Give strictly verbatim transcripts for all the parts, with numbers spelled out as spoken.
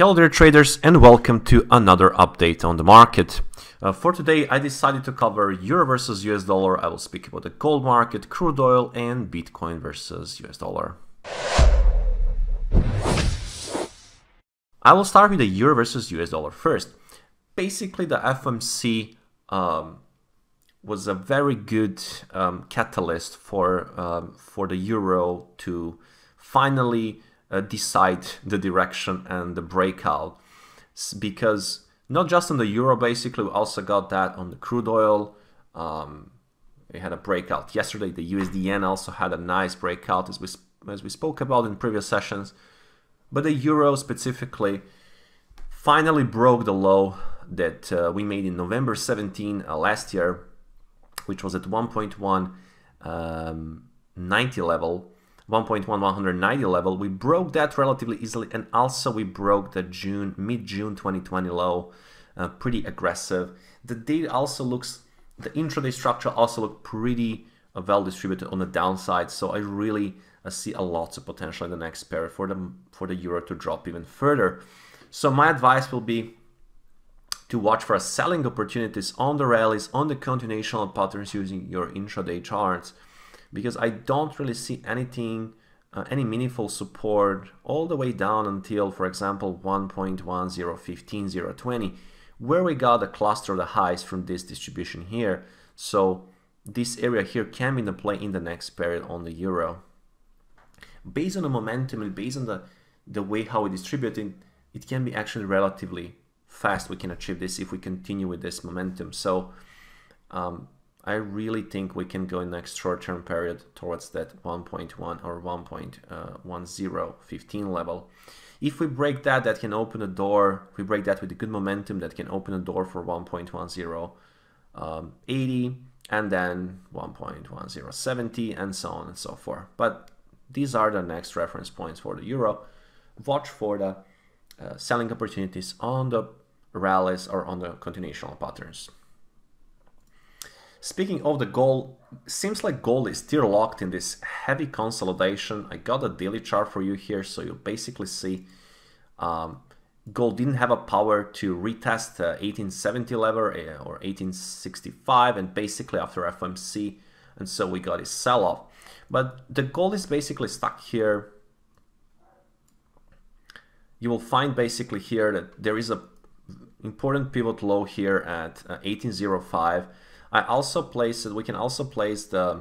Hello dear traders, and welcome to another update on the market. Uh, for today I decided to cover euro versus U S dollar. I will speak about the gold market, crude oil and Bitcoin versus U S dollar. I will start with the euro versus U S dollar first. Basically the F M C um, was a very good um, catalyst for, um, for the euro to finally Uh, decide the direction and the breakout, because not just on the euro, basically we also got that on the crude oil. Um, we had a breakout yesterday. The U S D N also had a nice breakout, as we as we spoke about in previous sessions, but the euro specifically finally broke the low that uh, we made in November seventeenth uh, last year, which was at one point one ninety um, level. one point one one ninety level. We broke that relatively easily, and also we broke the June, mid-June twenty twenty low, uh, pretty aggressive. The data also looks, the intraday structure also looked pretty uh, well distributed on the downside, so I really uh, see a lot of potential in the next pair for the, for the euro to drop even further. So my advice will be to watch for selling opportunities on the rallies, on the continuational patterns using your intraday charts, because I don't really see anything, uh, any meaningful support all the way down until, for example, one point one zero one five zero two zero, where we got a cluster of the highs from this distribution here. So this area here can be the play in the next period on the euro. Based on the momentum and based on the, the way how we distribute it, it can be actually relatively fast. We can achieve this if we continue with this momentum. So um, I really think we can go in the next short-term period towards that one point one or one point one zero one five level. If we break that, that can open a door. If we break that with a good momentum, that can open a door for one point one zero eighty and then one point one zero seventy and so on and so forth. But these are the next reference points for the euro. Watch for the uh, selling opportunities on the rallies or on the continuational patterns. Speaking of the gold, seems like gold is still locked in this heavy consolidation. I got a daily chart for you here, so you basically see um, gold didn't have a power to retest the eighteen seventy level or eighteen sixty-five, and basically after F M C, and so we got a sell-off. But the gold is basically stuck here. You will find basically here that there is a important pivot low here at uh, eighteen oh five. I also place it, we can also place the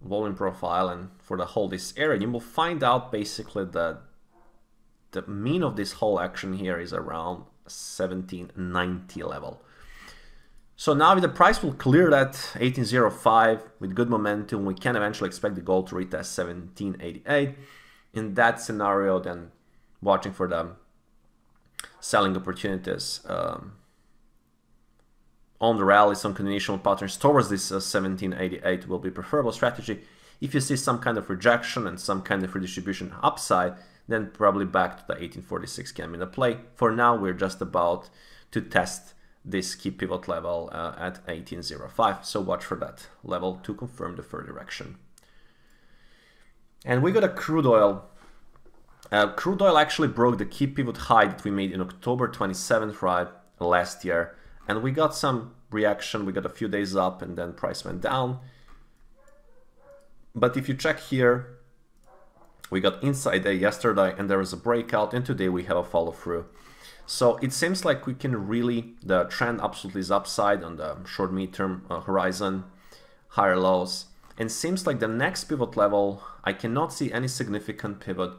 volume profile and for the whole this area. You will find out basically that the mean of this whole action here is around seventeen ninety level. So now if the price will clear that eighteen oh five with good momentum, we can eventually expect the gold to retest seventeen eighty-eight. In that scenario, then watching for the selling opportunities um, on the rallies, on continuational patterns towards this uh, seventeen eighty-eight will be preferable strategy. If you see some kind of rejection and some kind of redistribution upside, then probably back to the eighteen forty-six can be the play. For now, we're just about to test this key pivot level uh, at eighteen oh five, so watch for that level to confirm the further direction. And we got a crude oil. Uh, crude oil actually broke the key pivot high that we made in October twenty-seventh, right, last year. And we got some reaction, we got a few days up and then price went down. But if you check here, we got inside day yesterday and there was a breakout, and today we have a follow through. So it seems like we can really, the trend absolutely is upside on the short mid-term uh, horizon, higher lows. And seems like the next pivot level, I cannot see any significant pivot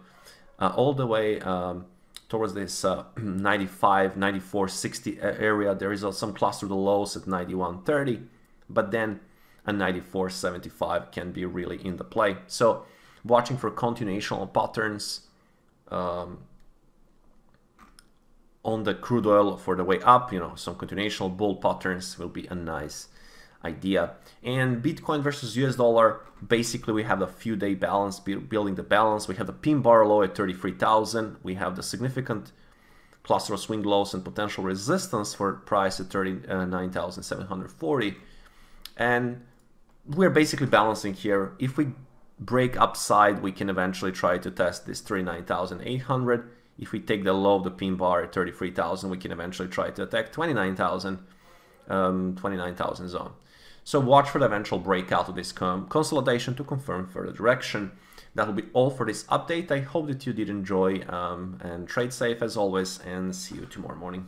uh, all the way um, towards this uh, ninety-five, ninety-four sixty area. There is some cluster of the lows at ninety-one thirty, but then a ninety-four seventy-five can be really in the play. So watching for continuational patterns um, on the crude oil for the way up, you know, some continuational bull patterns will be a nice idea. And Bitcoin versus U S dollar, basically we have a few day balance, building the balance. We have the pin bar low at thirty-three thousand. We have the significant cluster of swing lows and potential resistance for price at thirty-nine thousand seven hundred forty. And we're basically balancing here. If we break upside, we can eventually try to test this thirty-nine thousand eight hundred. If we take the low of the pin bar at thirty-three thousand, we can eventually try to attack twenty-nine thousand um, twenty-nine thousand zone. So watch for the eventual breakout of this consolidation to confirm further direction. That will be all for this update. I hope that you did enjoy, um, and trade safe as always, and see you tomorrow morning.